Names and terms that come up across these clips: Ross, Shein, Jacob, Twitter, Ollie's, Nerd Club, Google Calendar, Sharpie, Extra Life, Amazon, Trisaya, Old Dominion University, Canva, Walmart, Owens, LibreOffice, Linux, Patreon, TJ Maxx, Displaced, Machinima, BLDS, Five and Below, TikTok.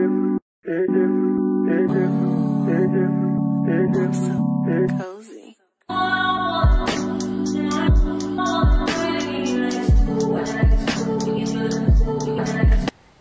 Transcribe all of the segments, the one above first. I'm so cozy.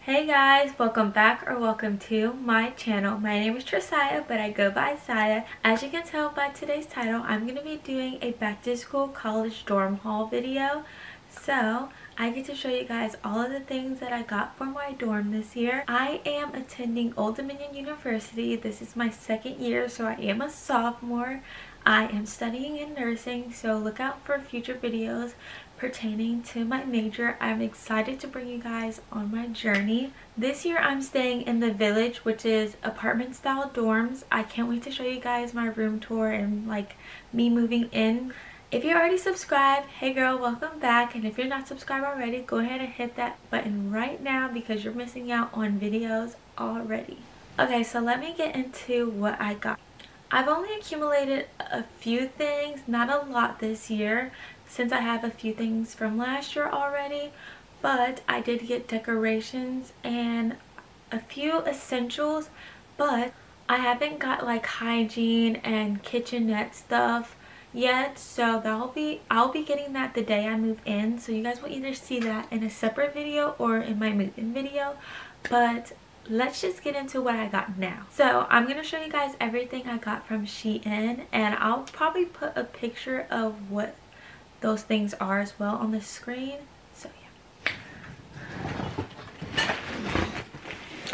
Hey guys, welcome back or welcome to my channel. My name is Trisaya, but I go by Saya. As you can tell by today's title, I'm going to be doing a back to school college dorm haul video. So I get to show you guys all of the things that I got for my dorm this year. I am attending Old Dominion University. This is my second year, so I am a sophomore. I am studying in nursing, so look out for future videos pertaining to my major. I'm excited to bring you guys on my journey. This year I'm staying in the Village, which is apartment style dorms. I can't wait to show you guys my room tour and like me moving in. If you're already subscribed, hey girl, welcome back. And if you're not subscribed already, go ahead and hit that button right now because you're missing out on videos already. Okay, so let me get into what I got. I've only accumulated a few things, not a lot this year, since I have a few things from last year already, but I did get decorations and a few essentials, but I haven't got like hygiene and kitchenette stuff yet, so I'll be getting that the day I move in, so you guys will either see that in a separate video or in my move-in video. But let's just get into what I got now. So I'm gonna show you guys everything I got from Shein, and I'll probably put a picture of what those things are as well on the screen. So yeah,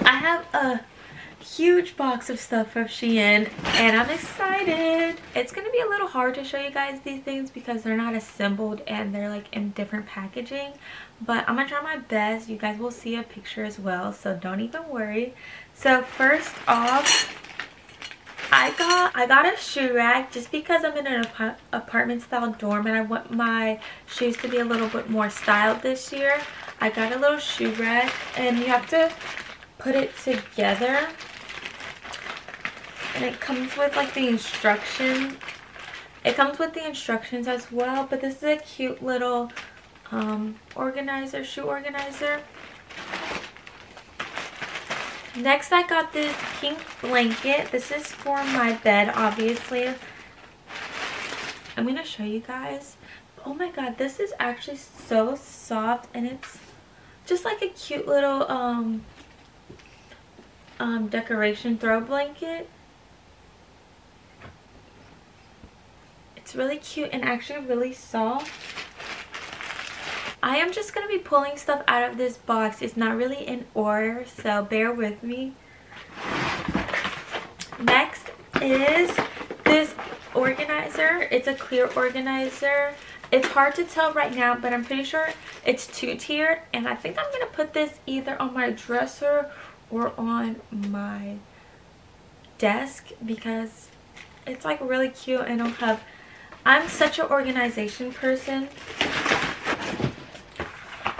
I have a huge box of stuff from Shein and I'm excited. It's gonna be a little hard to show you guys these things because they're not assembled and they're like in different packaging, but I'm gonna try my best. You guys will see a picture as well, so don't even worry. So first off, I got a shoe rack just because I'm in an apartment style dorm and I want my shoes to be a little bit more styled this year. I got a little shoe rack and you have to put it together. And it comes with like the instructions. It comes with the instructions as well, but this is a cute little organizer, shoe organizer. Next I got this pink blanket. This is for my bed, obviously. I'm gonna show you guys. Oh my god, this is actually so soft and it's just like a cute little decoration throw blanket. It's really cute and actually really soft. I am just going to be pulling stuff out of this box. It's not really in order, so bear with me. Next is this organizer. It's a clear organizer. It's hard to tell right now, but I'm pretty sure it's two-tiered. And I think I'm going to put this either on my dresser or on my desk because it's like really cute and it'll have... I'm such an organization person.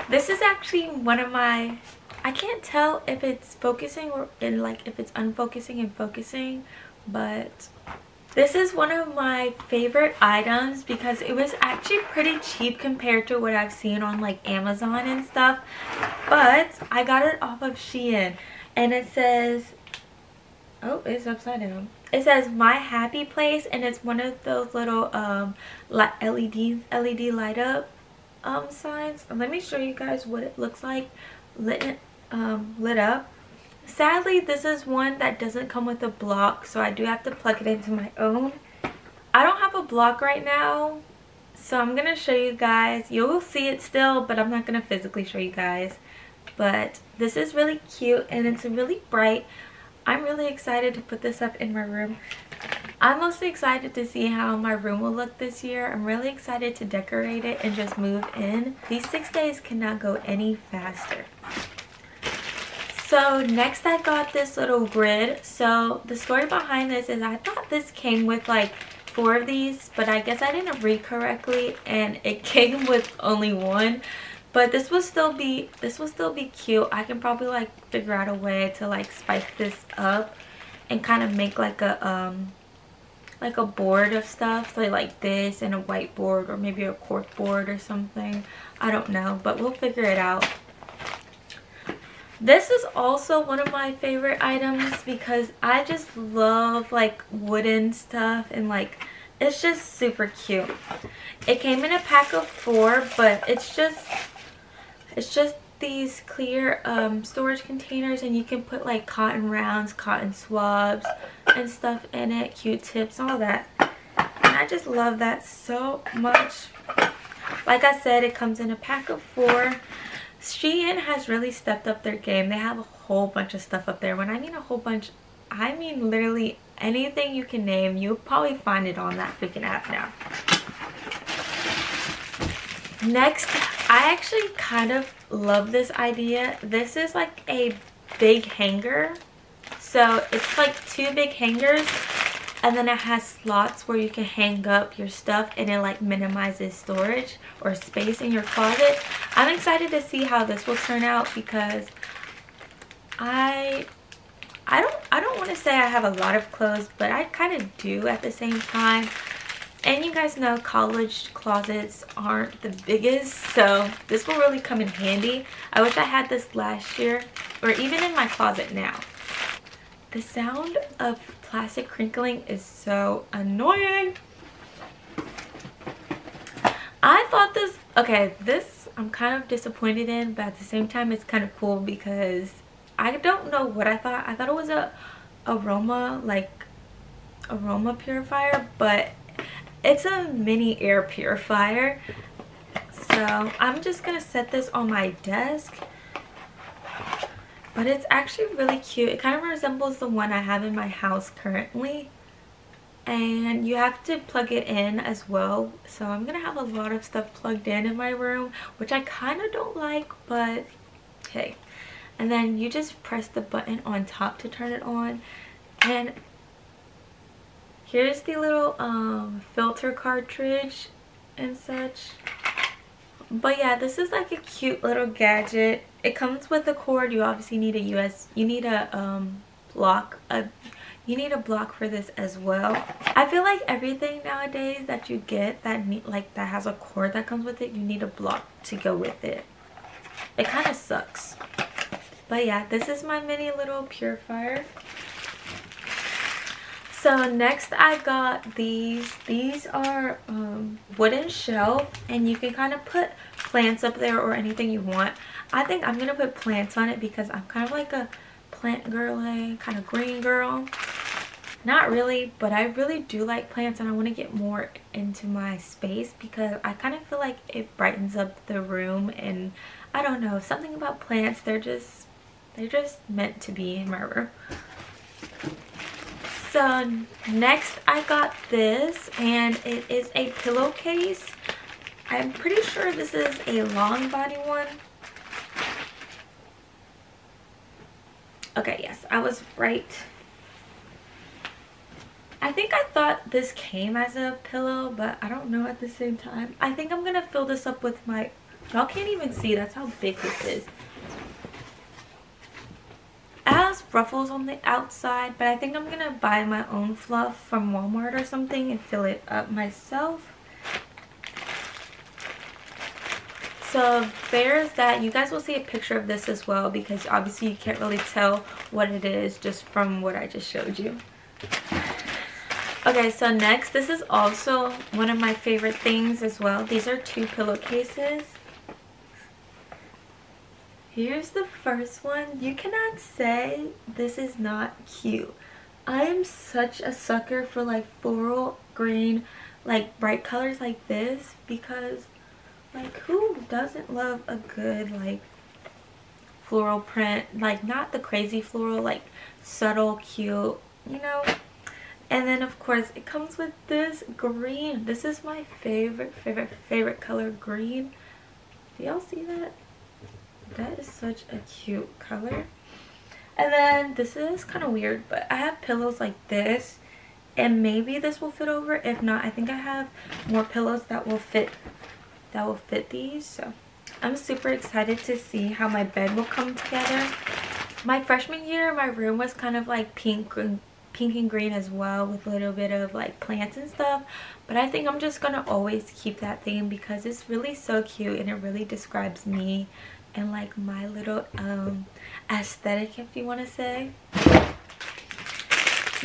This is actually one of my... I can't tell if it's focusing or if it's unfocusing and focusing, but this is one of my favorite items because it was actually pretty cheap compared to what I've seen on like Amazon and stuff, but I got it off of Shein. And it says, oh, it's upside down. It says My Happy Place, and it's one of those little LED light up signs. Let me show you guys what it looks like lit up. Sadly, this is one that doesn't come with a block, so I do have to plug it into my own. I don't have a block right now, so I'm gonna show you guys. You'll see it still, but I'm not gonna physically show you guys. But this is really cute and it's really bright. I'm really excited to put this up in my room. I'm mostly excited to see how my room will look this year. I'm really excited to decorate it and just move in. These 6 days cannot go any faster. So next I got this little grid. So the story behind this is I thought this came with like 4 of these, but I guess I didn't read correctly and it came with only 1. But this will still be cute. I can probably like figure out a way to like spice this up and kind of make like a board of stuff, so like this and a whiteboard or maybe a cork board or something. I don't know, but we'll figure it out. This is also one of my favorite items because I just love like wooden stuff, and like it's just super cute. It came in a pack of 4, but it's just these clear storage containers, and you can put like cotton rounds, cotton swabs and stuff in it, Q-tips, all that. And I just love that so much. Like I said, it comes in a pack of 4. Shein has really stepped up their game. They have a whole bunch of stuff up there. When I mean a whole bunch, I mean literally anything you can name, you'll probably find it on that freaking app now. Next, I actually kind of love this idea. This is like a big hanger. So it's like 2 big hangers, and then it has slots where you can hang up your stuff, and it like minimizes storage or space in your closet. I'm excited to see how this will turn out because I don't want to say I have a lot of clothes, but I kind of do at the same time. And you guys know college closets aren't the biggest, so this will really come in handy. I wish I had this last year, or even in my closet now. The sound of plastic crinkling is so annoying. I thought this, okay, this I'm kind of disappointed in, but at the same time it's kind of cool because I don't know what I thought. I thought it was a aroma purifier, but it's a mini air purifier. So I'm just gonna set this on my desk. But it's actually really cute. It kind of resembles the one I have in my house currently. And you have to plug it in as well. So I'm going to have a lot of stuff plugged in my room, which I kind of don't like, but hey. And then you just press the button on top to turn it on. And here's the little filter cartridge and such. But yeah, this is like a cute little gadget. It comes with a cord. You obviously need a block for this as well. I feel like everything nowadays that you get that has a cord that comes with it, you need a block to go with it. It kind of sucks. But yeah, this is my mini little purifier. So next I got these. These are wooden shelf, and you can kind of put plants up there or anything you want. I think I'm going to put plants on it because I'm kind of like a plant girl, kind of green girl. Not really, but I really do like plants, and I want to get more into my space because I kind of feel like it brightens up the room, and I don't know, something about plants, they're just meant to be in my room. So next I got this, and it is a pillowcase. I'm pretty sure this is a long body one. Okay, yes, I was right. I thought this came as a pillow, but I don't know at the same time. I think I'm going to fill this up with my... Y'all can't even see, that's how big this is. It has ruffles on the outside, but I think I'm gonna buy my own fluff from Walmart or something and fill it up myself. So there's that. You guys will see a picture of this as well because obviously you can't really tell what it is just from what I just showed you. Okay, so next, this is also one of my favorite things as well. These are 2 pillowcases. Here's the first one. You cannot say this is not cute. I am such a sucker for like floral green, like bright colors like this, because like who doesn't love a good like floral print? Like not the crazy floral, like subtle cute, you know? And then of course it comes with this green. This is my favorite color, green. Do y'all see that? That is such a cute color. And then this is kind of weird, but I have pillows like this, and maybe this will fit over. If not, I think I have more pillows that will fit these. So I'm super excited to see how my bed will come together. My freshman year, my room was kind of like pink and green as well, with a little bit of like plants and stuff, but I think I'm just gonna always keep that theme because it's really so cute, and it really describes me and like my little aesthetic, if you want to say.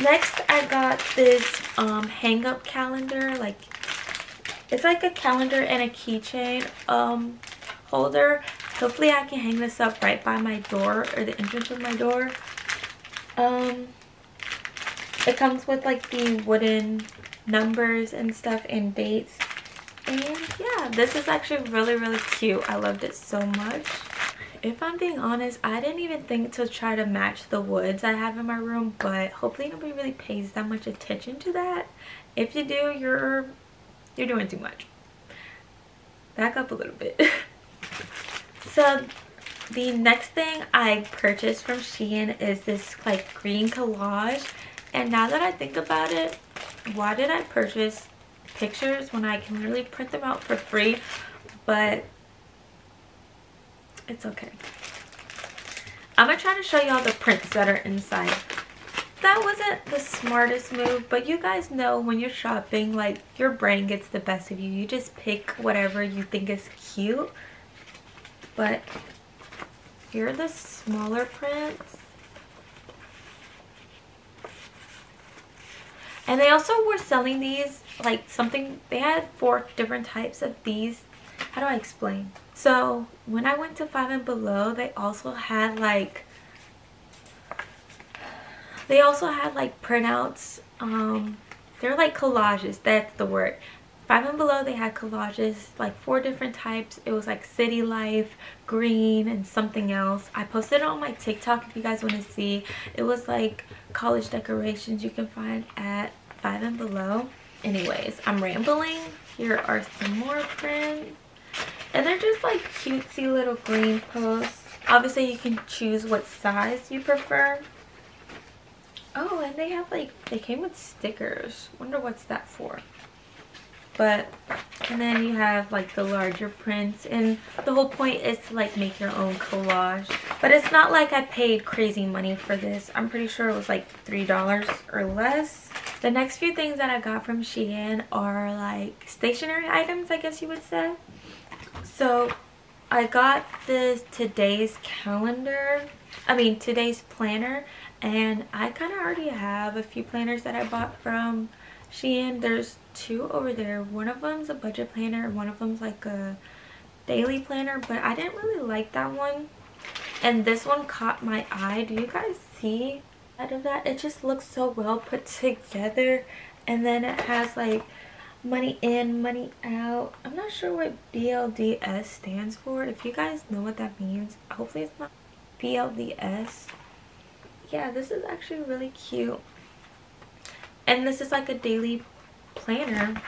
Next, I got this hang up calendar. Like, it's like a calendar and a keychain holder. Hopefully I can hang this up right by my door, or the entrance of my door. It comes with like the wooden numbers and stuff and dates. And yeah, this is actually really, really cute. I loved it so much. If I'm being honest, I didn't even think to try to match the woods I have in my room, but hopefully nobody really pays that much attention to that. If you do, you're doing too much. Back up a little bit. So the next thing I purchased from Shein is this like green collage. And now that I think about it, why did I purchase pictures when I can really print them out for free? But it's okay. I'm gonna try to show y'all the prints that are inside. That wasn't the smartest move, but you guys know when you're shopping, like, your brain gets the best of you. You just pick whatever you think is cute. But here are the smaller prints. And they also were selling these, like, something, they had 4 different types of these. How do I explain? So when I went to Five and Below, they also had like, printouts. They're like collages, that's the word. Five and Below, they had collages, like 4 different types. It was like city life, green, and something else. I posted it on my TikTok if you guys want to see. It was like college decorations you can find at Five and Below. Anyways, I'm rambling. Here are some more prints. And they're just like cutesy little green posts. Obviously, you can choose what size you prefer. Oh, and they have like, they came with stickers. Wonder what's that for. But, and then you have like the larger prints, and the whole point is to like make your own collage. But it's not like I paid crazy money for this. I'm pretty sure it was like $3 or less. The next few things that I got from Shein are like stationery items, I guess you would say. So I got this today's planner, and I kind of already have a few planners that I bought from Shein. There's 2 over there. One of them's a budget planner and one of them's like a daily planner, but I didn't really like that one, and this one caught my eye. Do you guys see out of that? It just looks so well put together, and then it has like money in, money out. I'm not sure what BLDS stands for. If you guys know what that means, hopefully it's not BLDS. Yeah, this is actually really cute. And this is like a daily planner.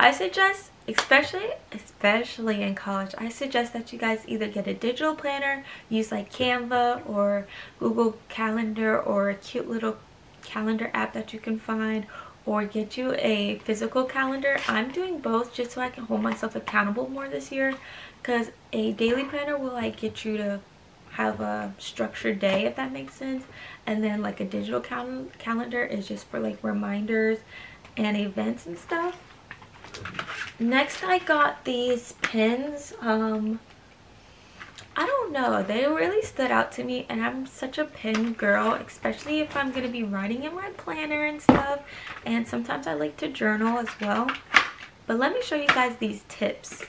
I suggest, especially in college, I suggest that you guys either get a digital planner, use like Canva or Google Calendar or a cute little calendar app that you can find, or get you a physical calendar. I'm doing both just so I can hold myself accountable more this year, because a daily planner will like get you to have a structured day, if that makes sense, and then like a digital calendar is just for like reminders and events and stuff. Next, I got these pins. I don't know, they really stood out to me, and I'm such a pen girl, especially if I'm gonna be writing in my planner and stuff, and sometimes I like to journal as well. But let me show you guys these tips.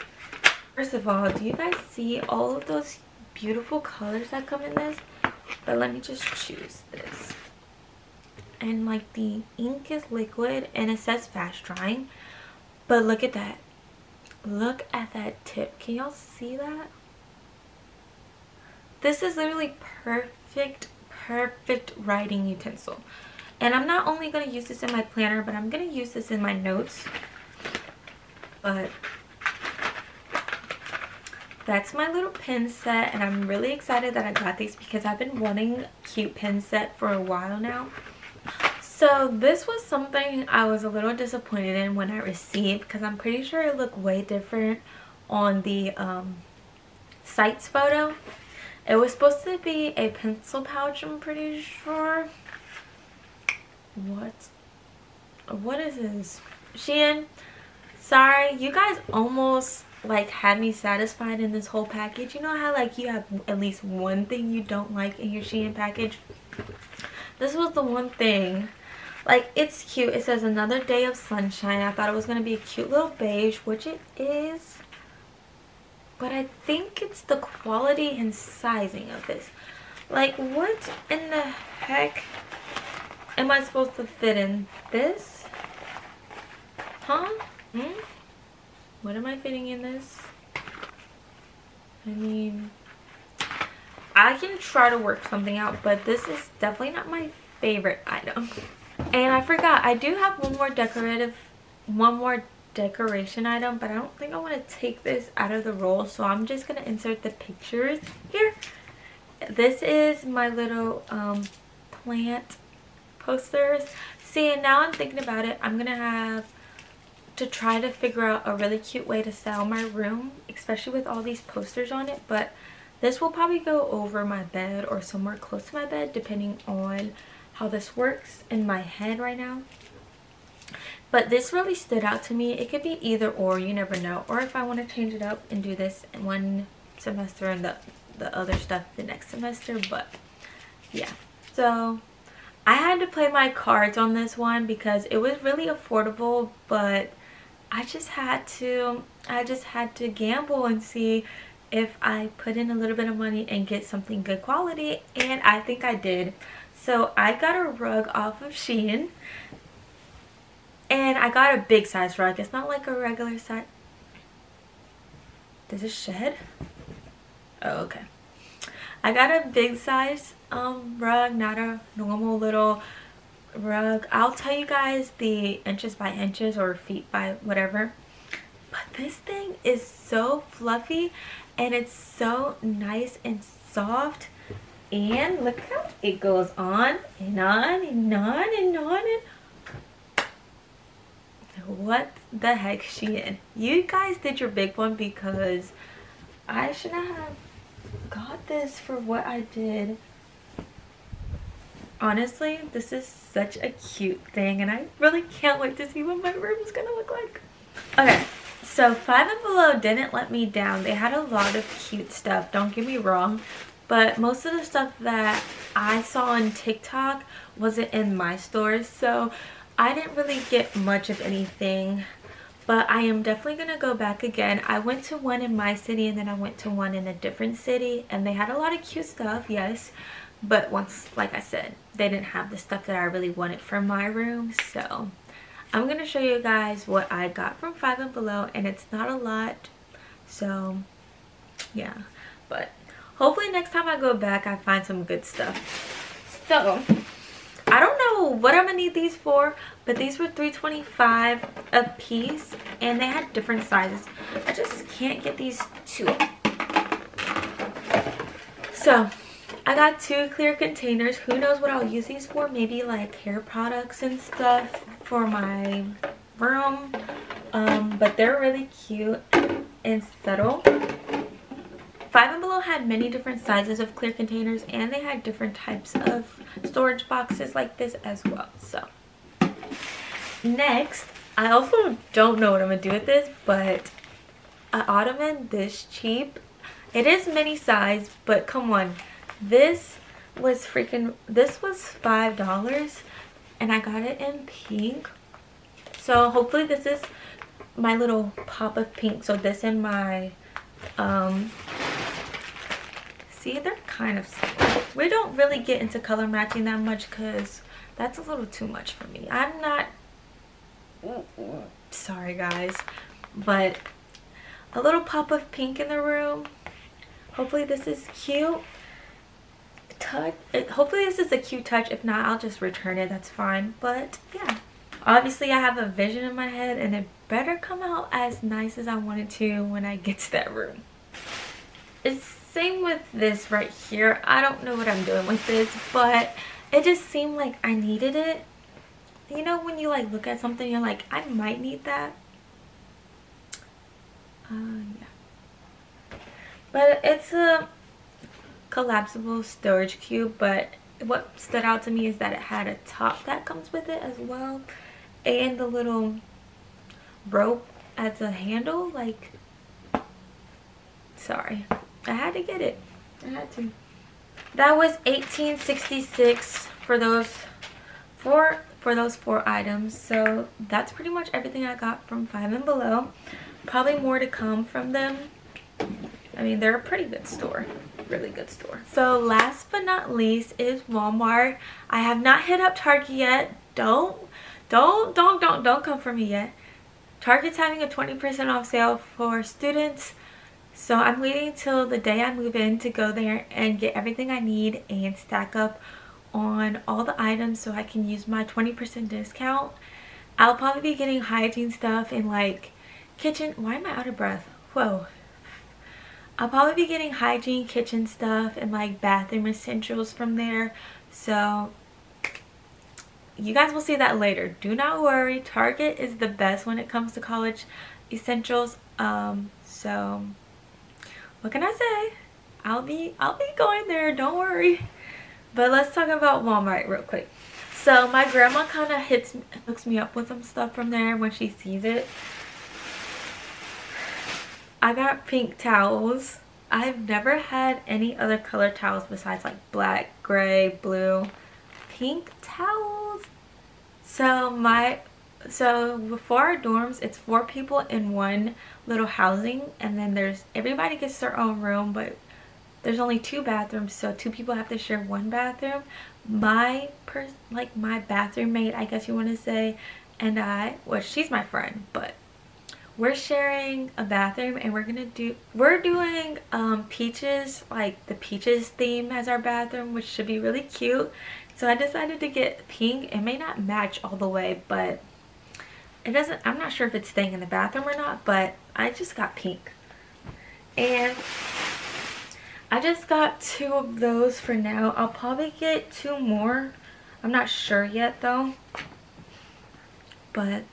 First of all, do you guys see all of those beautiful colors that come in this? But let me just choose this, and like the ink is liquid and it says fast drying, but look at that, look at that tip. Can y'all see that? This is literally perfect writing utensil, and I'm not only going to use this in my planner, but I'm going to use this in my notes. But that's my little pen set, and I'm really excited that I got these because I've been wanting a cute pen set for a while now. So this was something I was a little disappointed in when I received, because I'm pretty sure it looked way different on the site's photo. It was supposed to be a pencil pouch, I'm pretty sure. What is this? Shein, sorry, you guys almost like had me satisfied in this whole package. You know how like you have at least one thing you don't like in your Shein package? This was the one thing. Like, it's cute. It says another day of sunshine. I thought it was going to be a cute little beige, which it is. But I think it's the quality and sizing of this. Like, what in the heck am I supposed to fit in this? Huh? Hmm? What am I fitting in this? I mean, I can try to work something out, but this is definitely not my favorite item. And I forgot, I do have one more decoration item, but I don't think I want to take this out of the roll, so I'm just going to insert the pictures here. This is my little plant posters. See, and now I'm thinking about it, I'm going to have to try to figure out a really cute way to style my room, especially with all these posters on it, but this will probably go over my bed or somewhere close to my bed, depending on how this works in my head right now. But this really stood out to me. It could be either or, you never know. Or if I want to change it up and do this in one semester and the other stuff the next semester. But yeah, so I had to play my cards on this one because it was really affordable, but I just had to gamble and see if I put in a little bit of money and get something good quality, and I think I did. So I got a rug off of Shein, and I got a big size rug. It's not like a regular size. Does it shed? Oh, okay. I got a big size rug, not a normal little rug. I'll tell you guys the inches by inches or feet by whatever. But this thing is so fluffy, and it's so nice and soft. And look how it goes on and on and on and on and what the heck, Shein. You guys did your big one because I should not have got this for what I did. Honestly, this is such a cute thing, and I really can't wait to see what my room is gonna look like. Okay, so Five and Below didn't let me down. They had a lot of cute stuff, don't get me wrong. But most of the stuff that I saw on TikTok wasn't in my stores, so I didn't really get much of anything. But I am definitely going to go back again. I went to one in my city, and then I went to one in a different city. And they had a lot of cute stuff, yes. But once, like I said, they didn't have the stuff that I really wanted for my room. So I'm going to show you guys what I got from Five and Below. And it's not a lot. So, yeah. But hopefully next time I go back, I find some good stuff. So, I don't know what I'm going to need these for, but these were $3.25 a piece, and they had different sizes. I just can't get these two. So, I got two clear containers. Who knows what I'll use these for? Maybe like hair products and stuff for my room. But they're really cute and subtle. Five and Below had many different sizes of clear containers, and they had different types of storage boxes like this as well. So next, I also don't know what I'm gonna do with this, but an ottoman this cheap. It is mini size, but come on, this was $5, and I got it in pink. So hopefully this is my little pop of pink. So this in my see, they're kind of similar. We don't really get into color matching that much because that's a little too much for me. I'm not, sorry guys, but a little pop of pink in the room. Hopefully this is cute touch. Hopefully this is a cute touch. If not, I'll just return it, that's fine. But yeah, obviously I have a vision in my head, and it better come out as nice as I want it to when I get to that room. It's same with this right here. I don't know what I'm doing with this, but it just seemed like I needed it. You know when you like look at something, you're like, I might need that. Yeah. But it's a collapsible storage cube, but what stood out to me is that it had a top that comes with it as well, and the little rope as a handle. Like, Sorry, I had to get it. I had to. That was $18.66 for those four items. So that's pretty much everything I got from Five and Below. Probably more to come from them. I mean, they're a pretty good store, really good store. So last but not least is Walmart. I have not hit up Target yet. Don't come for me yet. Target's having a 20% off sale for students. So I'm waiting till the day I move in to go there and get everything I need and stack up on all the items so I can use my 20% discount. I'll probably be getting hygiene stuff and like kitchen. Why am I out of breath? Whoa. I'll probably be getting hygiene, kitchen stuff, and like bathroom essentials from there. So you guys will see that later. Do not worry. Target is the best when it comes to college essentials. So what can I say? I'll be going there. Don't worry. But let's talk about Walmart real quick. So my grandma kind of hooks me up with some stuff from there when she sees it. I got pink towels. I've never had any other color towels besides like black, gray, blue, pink towels. So for our dorms, it's 4 people in one little housing, and then everybody gets their own room, but there's only 2 bathrooms, so 2 people have to share one bathroom. My bathroom mate, I guess you want to say, and I, well, she's my friend, but we're sharing a bathroom, and we're doing peaches, like the peaches theme as our bathroom, which should be really cute. So I decided to get pink. It may not match all the way, but it doesn't, I'm not sure if it's staying in the bathroom or not, but I just got pink. And I just got 2 of those for now. I'll probably get 2 more. I'm not sure yet though. But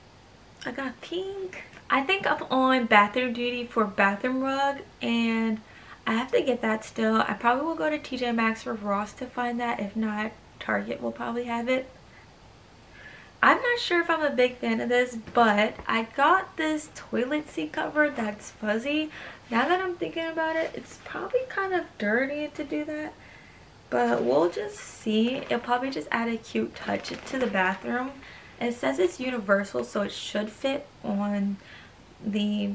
I got pink. I think I'm on bathroom duty for bathroom rug, and I have to get that still. I probably will go to TJ Maxx or Ross to find that. If not, Target will probably have it. I'm not sure if I'm a big fan of this, but I got this toilet seat cover that's fuzzy. Now that I'm thinking about it, it's probably kind of dirty to do that, but we'll just see. It'll probably just add a cute touch to the bathroom. It says it's universal, so it should fit on the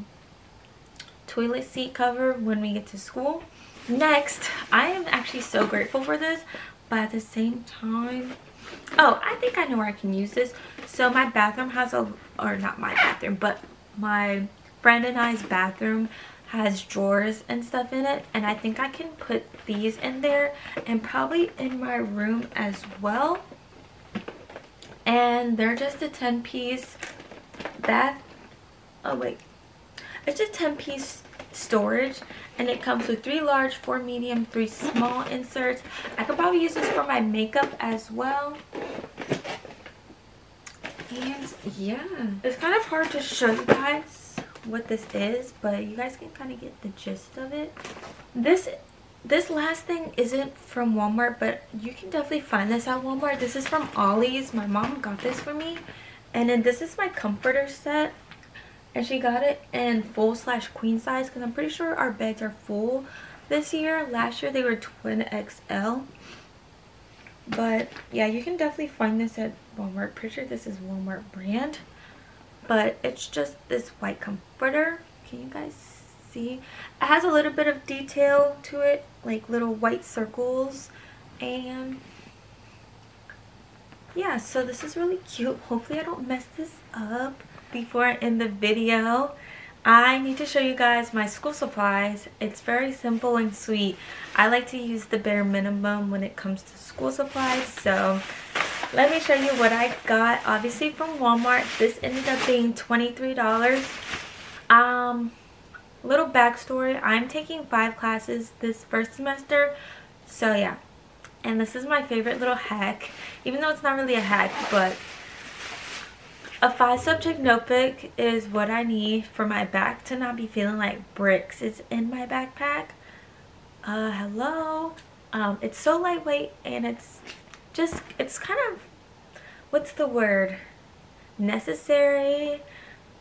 toilet seat cover when we get to school. Next, I am actually so grateful for this, but at the same time, oh, I think I know where I can use this. So my bathroom has a, or not my bathroom, but my friend and I's bathroom has drawers and stuff in it, and I think I can put these in there and probably in my room as well. And they're just a 10-piece bath, oh wait, it's just 10-piece storage, and it comes with 3 large, 4 medium, 3 small inserts. I could probably use this for my makeup as well. And yeah, it's kind of hard to show you guys what this is, but you guys can kind of get the gist of it. This last thing isn't from Walmart, but you can definitely find this at Walmart. This is from Ollie's. My mom got this for me. And then this is my comforter set. And she got it in full/queen size because I'm pretty sure our beds are full this year. Last year they were twin XL. But yeah, you can definitely find this at Walmart. Pretty sure this is Walmart brand. But it's just this white comforter. Can you guys see? It has a little bit of detail to it, like little white circles, and yeah, so this is really cute. Hopefully I don't mess this up. Before I end the video, I need to show you guys my school supplies. It's very simple and sweet. I like to use the bare minimum when it comes to school supplies, so let me show you what I got. Obviously from Walmart, this ended up being $23. Little backstory, I'm taking 5 classes this first semester, so yeah. And this is my favorite little hack, even though it's not really a hack, but a 5-subject notebook is what I need for my back to not be feeling like bricks. It's in my backpack. It's so lightweight, and it's kind of, what's the word, necessary.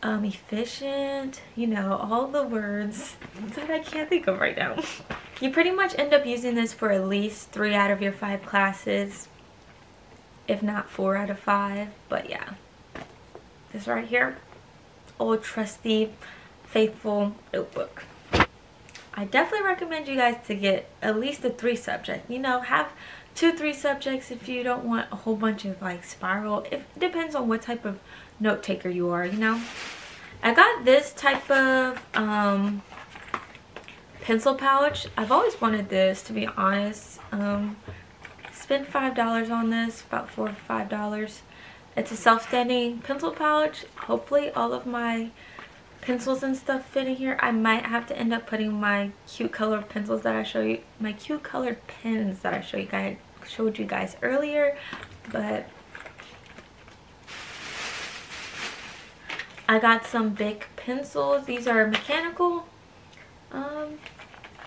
efficient, you know, all the words that I can't think of right now. You pretty much end up using this for at least 3 out of your 5 classes, if not 4 out of 5. But yeah, this right here, old trusty faithful notebook. I definitely recommend you guys to get at least a 3 subject, you know, have 2-3 subjects if you don't want a whole bunch of like spiral. It depends on what type of note taker you are, you know. I got this type of pencil pouch. I've always wanted this, to be honest. Spent $5 on this, about $4 to $5. It's a self-standing pencil pouch. Hopefully all of my pencils and stuff fit in here. I might have to end up putting my cute colored pencils that I show you, my cute colored pens that I showed you guys earlier. But I got some big pencils. These are mechanical.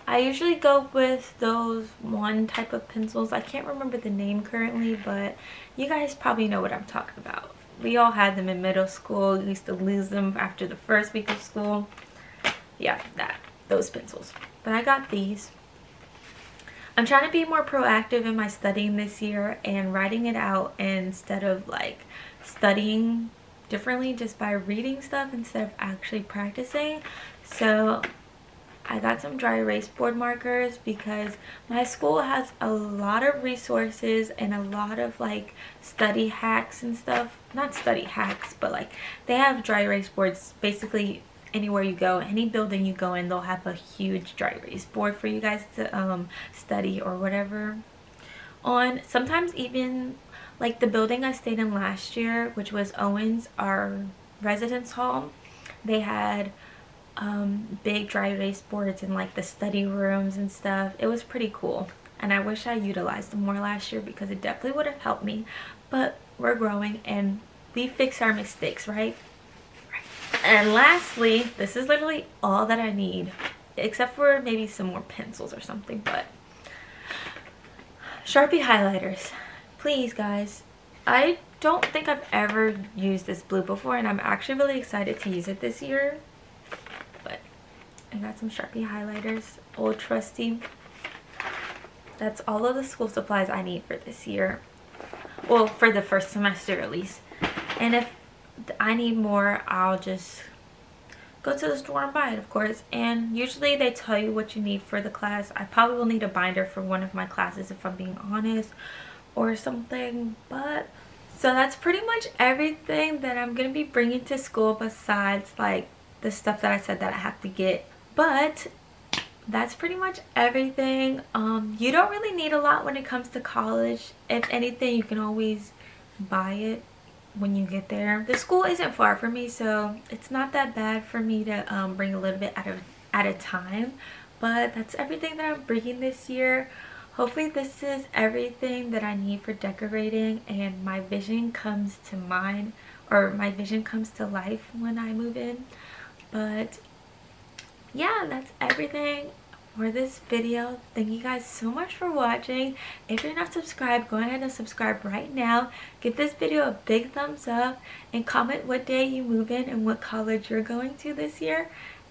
I usually go with those one type of pencils. I can't remember the name currently, but you guys probably know what I'm talking about. We all had them in middle school. We used to lose them after the first week of school. Yeah, those pencils. But I got these. I'm trying to be more proactive in my studying this year and writing it out instead of like studying differently just by reading stuff instead of actually practicing. So I got some dry erase board markers because my school has a lot of resources and a lot of like study hacks and stuff. Not study hacks, but like they have dry erase boards basically anywhere you go. Any building you go in, they'll have a huge dry erase board for you guys to study or whatever on. Sometimes even like the building I stayed in last year, which was Owens, our residence hall, they had big dry erase boards in like the study rooms and stuff. It was pretty cool, and I wish I utilized them more last year because it definitely would have helped me. But we're growing and we fix our mistakes, right? And lastly, this is literally all that I need, except for maybe some more pencils or something. But Sharpie highlighters, please guys. I don't think I've ever used this blue before, and I'm actually really excited to use it this year. I got some Sharpie highlighters, old trusty. That's all of the school supplies I need for this year. Well, for the first semester at least. And if I need more, I'll just go to the store and buy it, of course. And usually they tell you what you need for the class. I probably will need a binder for one of my classes if I'm being honest or something. But so that's pretty much everything that I'm going to be bringing to school besides like the stuff that I said that I have to get. But that's pretty much everything. You don't really need a lot when it comes to college. If anything, you can always buy it when you get there. The school isn't far from me, so it's not that bad for me to bring a little bit at a time. But that's everything that I'm bringing this year. Hopefully this is everything that I need for decorating and my vision comes to mind, or my vision comes to life when I move in. But yeah, that's everything for this video. Thank you guys so much for watching. If you're not subscribed, go ahead and subscribe right now. Give this video a big thumbs up and comment what day you move in and what college you're going to this year.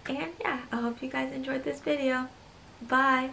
And yeah, I hope you guys enjoyed this video. Bye.